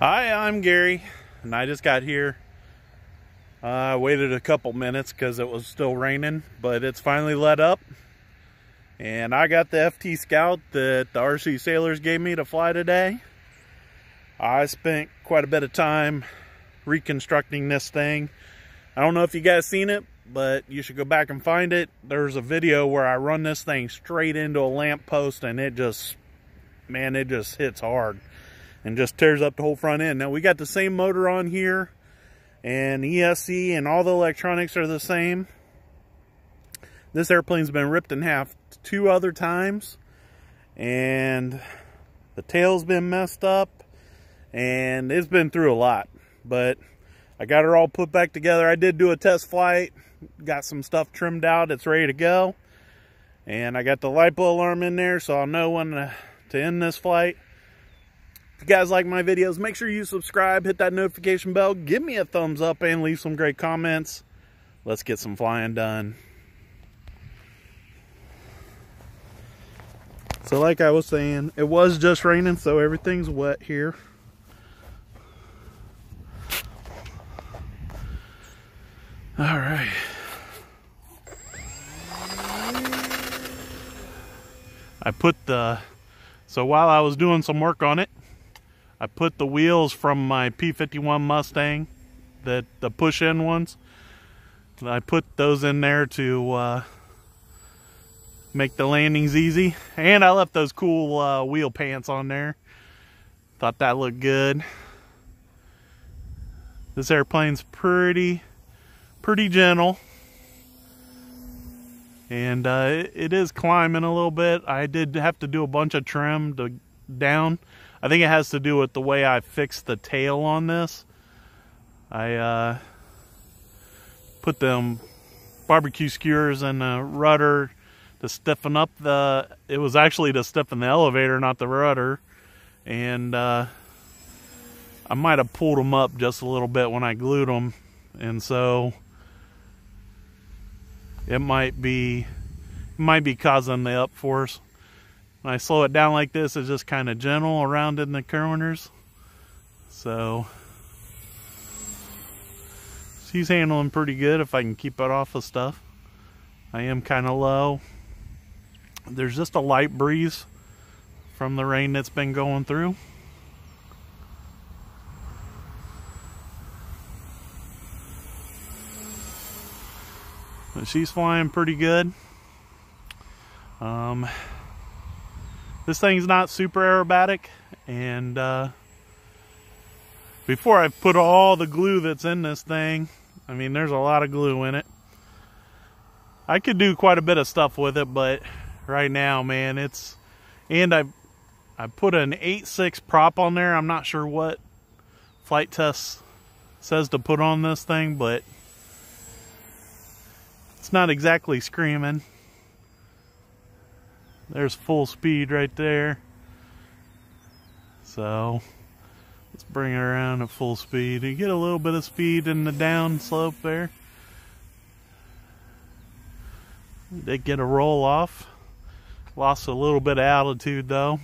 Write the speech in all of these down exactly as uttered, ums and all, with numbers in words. Hi, I'm Gary, and I just got here. I uh, waited a couple minutes because it was still raining, but it's finally let up. And I got the F T Scout that the R C Saylors gave me to fly today. I spent quite a bit of time reconstructing this thing. I don't know if you guys seen it, but you should go back and find it. There's a video where I run this thing straight into a lamppost, and it just, man, it just hits hard and just tears up the whole front end. Now, we got the same motor on here, and E S C and all the electronics are the same. This airplane's been ripped in half two other times, and the tail's been messed up, and it's been through a lot. But I got her all put back together. I did do a test flight, got some stuff trimmed out, it's ready to go. And I got the LiPo alarm in there, so I'll know when to, to end this flight. If you guys like my videos, make sure you subscribe, hit that notification bell, give me a thumbs up, and leave some great comments. Let's get some flying done. So like I was saying, it was just raining, so everything's wet here. All right. I put the, so while I was doing some work on it, I put the wheels from my P fifty-one Mustang, that the push-in ones, I put those in there to uh, make the landings easy. And I left those cool uh, wheel pants on there. Thought that looked good. This airplane's pretty, pretty gentle. And uh, it, it is climbing a little bit. I did have to do a bunch of trim to down. I think it has to do with the way I fixed the tail on this. I uh, put them barbecue skewers in the rudder to stiffen up the, it was actually to stiffen the elevator, not the rudder. And uh, I might have pulled them up just a little bit when I glued them. And so it might be, it might be causing the upforce. When I slow it down like this, it's just kind of gentle around in the corners. So she's handling pretty good if I can keep it off of stuff. I am kind of low. There's just a light breeze from the rain that's been going through. But she's flying pretty good. Um, This thing's not super aerobatic, and uh, before I put all the glue that's in this thing, I mean, there's a lot of glue in it. I could do quite a bit of stuff with it, but right now, man, it's, and I I put an eight six prop on there. I'm not sure what flight test says to put on this thing, but it's not exactly screaming. There's full speed right there. So let's bring it around at full speed. You get a little bit of speed in the down slope there. They get a roll off. Lost a little bit of altitude though.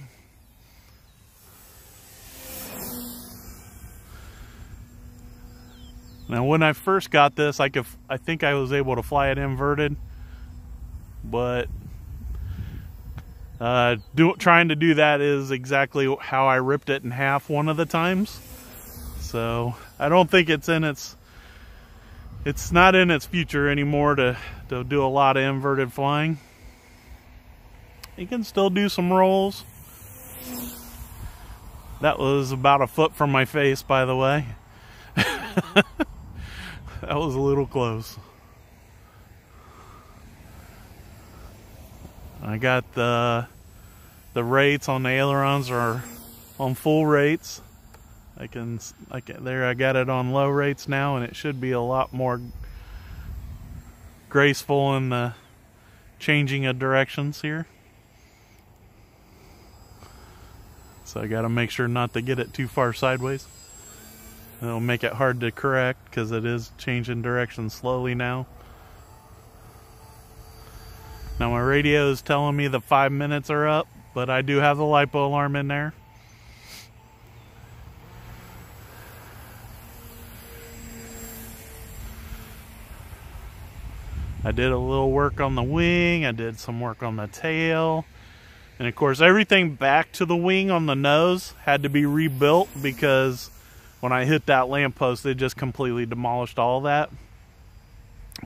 Now when I first got this, I could, I think I was able to fly it inverted, but Uh, do, trying to do that is exactly how I ripped it in half one of the times. So I don't think it's in its, it's not in its future anymore to, to do a lot of inverted flying. You can still do some rolls. That was about a foot from my face, by the way. That was a little close. I got the the rates on the ailerons are on full rates. I can, I can there I got it on low rates now, and it should be a lot more graceful in the changing of directions here. So I got to make sure not to get it too far sideways. It'll make it hard to correct because it is changing direction slowly now. Now my radio is telling me the five minutes are up, but I do have the LiPo alarm in there. I did a little work on the wing, I did some work on the tail, and of course everything back to the wing on the nose had to be rebuilt because when I hit that lamppost they just completely demolished all that.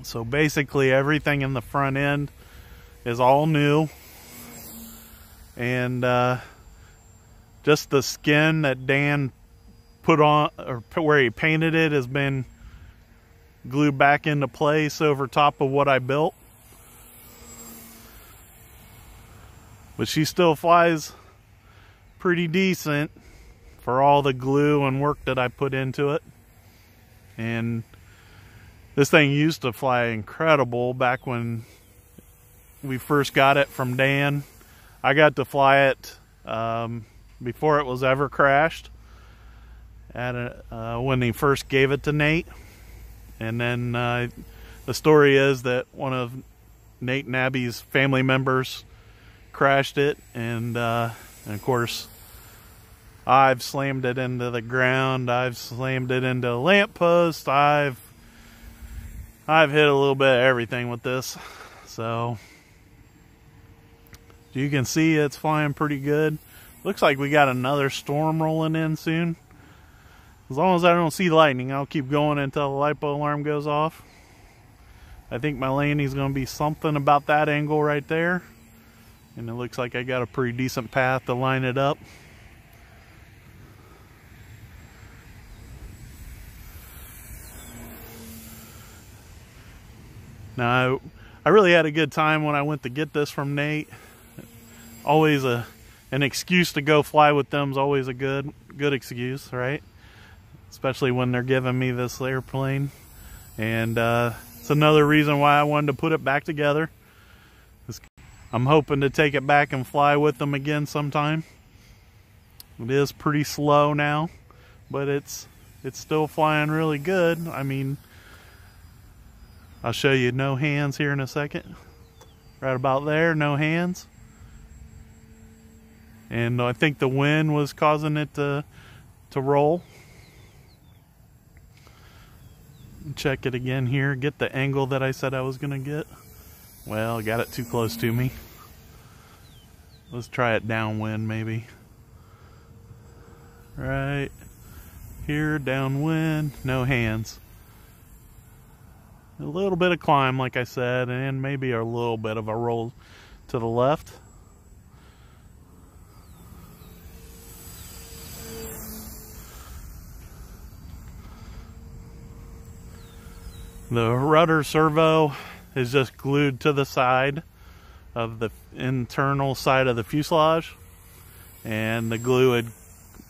So basically everything in the front end is all new, and uh, just the skin that Dan put on, or where he painted it, has been glued back into place over top of what I built. But she still flies pretty decent for all the glue and work that I put into it. And this thing used to fly incredible back when we first got it from Dan. I got to fly it um, before it was ever crashed at a, uh, when he first gave it to Nate. And then uh, the story is that one of Nate and Abby's family members crashed it, and, uh, and of course I've slammed it into the ground, I've slammed it into a lamppost, I've I've hit a little bit of everything with this. So you can see it's flying pretty good. Looks like we got another storm rolling in soon. As long as I don't see lightning, I'll keep going until the LiPo alarm goes off. I think my landing's going to be something about that angle right there. And it looks like I got a pretty decent path to line it up. Now, I, I really had a good time when I went to get this from Nate. Always a, an excuse to go fly with them is always a good, good excuse, right? Especially when they're giving me this airplane. And uh, it's another reason why I wanted to put it back together. I'm hoping to take it back and fly with them again sometime. It is pretty slow now, but it's it's still flying really good. I mean, I'll show you no hands here in a second. Right about there, no hands. And I think the wind was causing it to to roll. Check it again here, get the angle that I said I was gonna get. Well, got it too close to me. Let's try it downwind maybe. Right here, downwind, no hands. A little bit of climb like I said, and maybe a little bit of a roll to the left. The rudder servo is just glued to the side of the internal side of the fuselage, and the glue had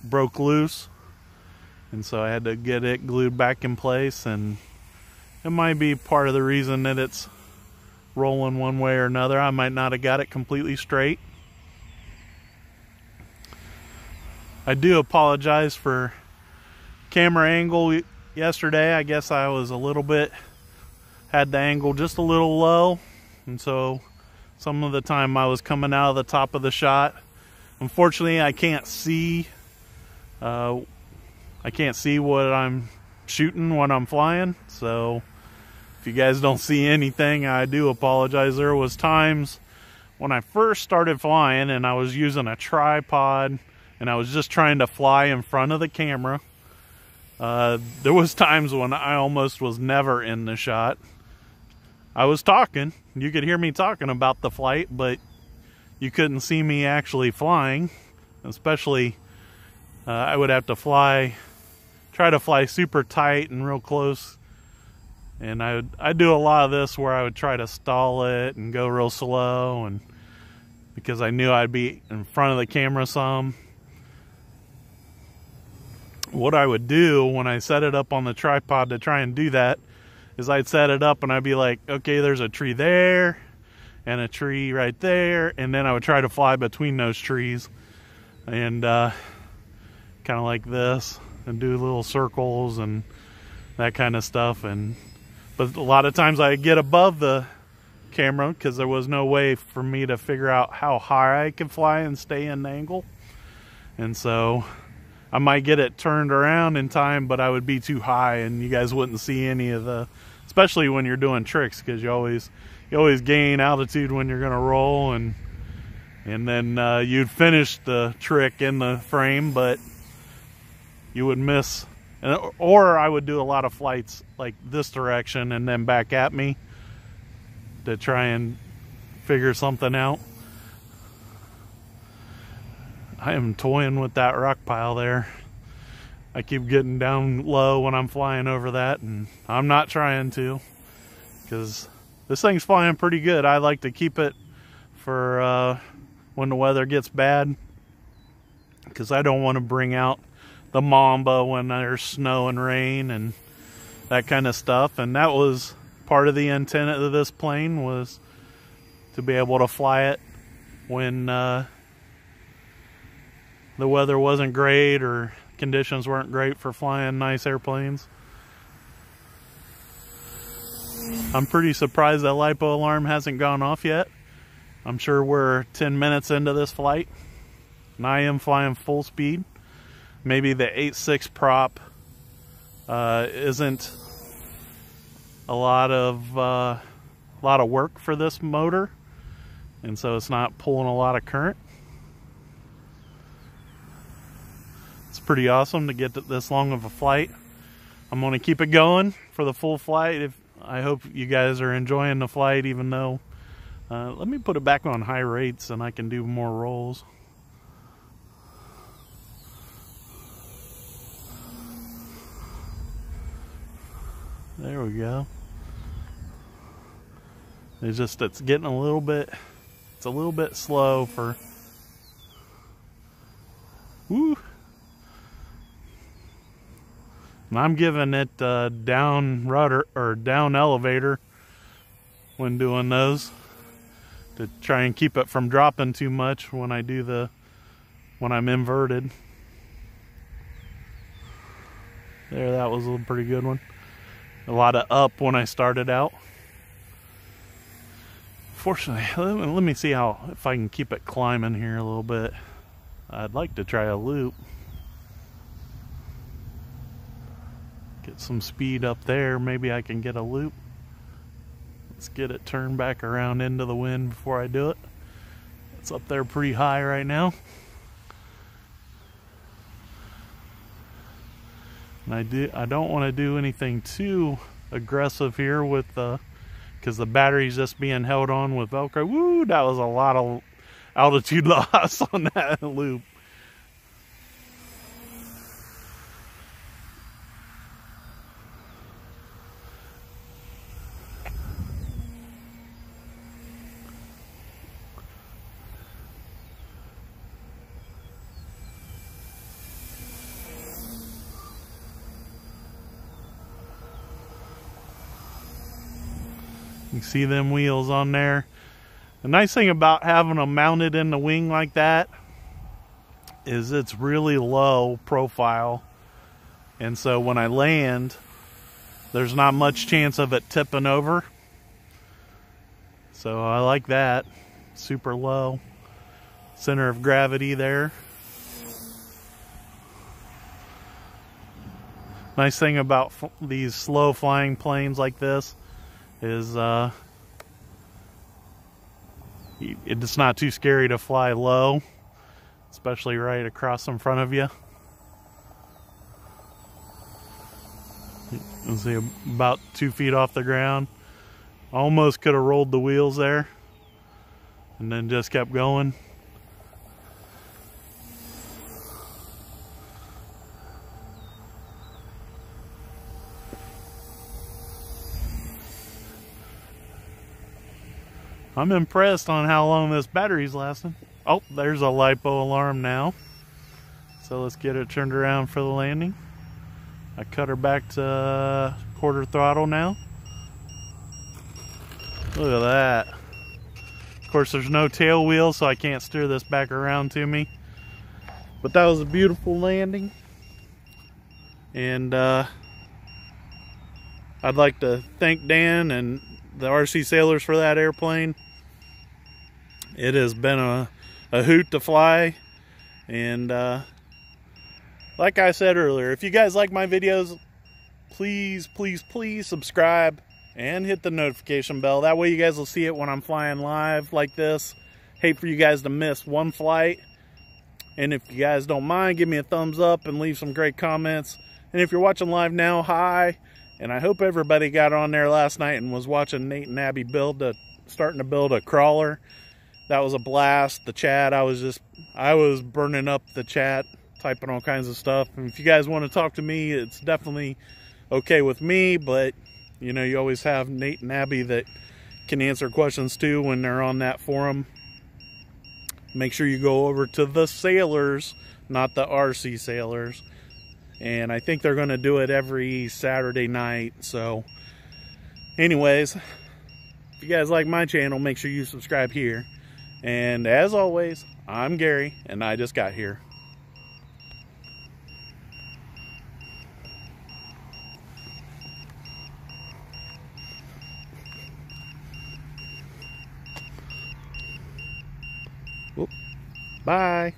broke loose, and so I had to get it glued back in place, and it might be part of the reason that it's rolling one way or another. I might not have got it completely straight. I do apologize for camera angle yesterday. I guess I was a little bit had the angle just a little low, and so some of the time I was coming out of the top of the shot. Unfortunately, I can't see uh, I can't see what I'm shooting when I'm flying, so if you guys don't see anything, I do apologize. There was times when I first started flying and I was using a tripod and I was just trying to fly in front of the camera. Uh, there was times when I almost was never in the shot. I was talking, you could hear me talking about the flight, but you couldn't see me actually flying. Especially, uh, I would have to fly, try to fly super tight and real close. And I would, I do a lot of this where I would try to stall it and go real slow, and because I knew I'd be in front of the camera some. What I would do when I set it up on the tripod to try and do that is I'd set it up and I'd be like, okay, there's a tree there and a tree right there, and then I would try to fly between those trees and uh, kind of like this and do little circles and that kind of stuff. And but a lot of times I'd get above the camera because there was no way for me to figure out how high I could fly and stay in the angle, and so I might get it turned around in time, but I would be too high and you guys wouldn't see any of the especially when you're doing tricks, because you always you always gain altitude when you're going to roll, and and then uh, you'd finish the trick in the frame, but you would miss. And, or I would do a lot of flights like this direction and then back at me to try and figure something out. I am toying with that rock pile there. I keep getting down low when I'm flying over that, and I'm not trying to, because this thing's flying pretty good. I like to keep it for uh, when the weather gets bad, because I don't want to bring out the Mamba when there's snow and rain and that kind of stuff. And that was part of the intent of this plane, was to be able to fly it when uh, the weather wasn't great or conditions weren't great for flying nice airplanes. I'm pretty surprised that LiPo alarm hasn't gone off yet. I'm sure we're ten minutes into this flight, and I am flying full speed. Maybe the eight six prop uh, isn't a lot of uh, a lot of work for this motor, and so it's not pulling a lot of current. It's pretty awesome to get this long of a flight. I'm going to keep it going for the full flight. If I hope you guys are enjoying the flight, even though uh, let me put it back on high rates and I can do more rolls. There we go. It's just, it's getting a little bit, it's a little bit slow for, woo. And I'm giving it uh, down rudder, or down elevator when doing those, to try and keep it from dropping too much when I do the, when I'm inverted. There, that was a pretty good one. A lot of up when I started out. Fortunately, let me see how, if I can keep it climbing here a little bit. I'd like to try a loop. Get some speed up there. Maybe I can get a loop. Let's get it turned back around into the wind before I do it. It's up there pretty high right now. And I, do, I don't want to do anything too aggressive here with the, because the battery's just being held on with Velcro. Woo, that was a lot of altitude loss on that loop. You see them wheels on there. The nice thing about having them mounted in the wing like that is it's really low profile, and so when I land, there's not much chance of it tipping over. So I like that. Super low center of gravity there. Nice thing about f these slow flying planes like this is uh, it's not too scary to fly low, especially right across in front of you. You can see about two feet off the ground. Almost could have rolled the wheels there and then just kept going. I'm impressed on how long this battery's lasting. Oh, there's a LiPo alarm now. So let's get it turned around for the landing. I cut her back to quarter throttle now. Look at that. Of course, there's no tail wheel, so I can't steer this back around to me. But that was a beautiful landing. And uh, I'd like to thank Dan and the R C Saylors for that airplane. It has been a, a hoot to fly, and uh, like I said earlier, if you guys like my videos, please please please subscribe, and hit the notification bell. That way you guys will see it when I'm flying live like this. Hate for you guys to miss one flight. And if you guys don't mind, give me a thumbs up and leave some great comments. And if you're watching live now, hi. And I hope everybody got on there last night and was watching Nate and Abby build a, starting to build a crawler. That was a blast. The chat, I was just, I was burning up the chat, typing all kinds of stuff. And if you guys want to talk to me, it's definitely okay with me. But, you know, you always have Nate and Abby that can answer questions too when they're on that forum. Make sure you go over to the Saylors, not the R C Saylors. And I think they're going to do it every Saturday night. So anyways, if you guys like my channel, make sure you subscribe here. And as always, I'm Gary, and I just got here. Bye.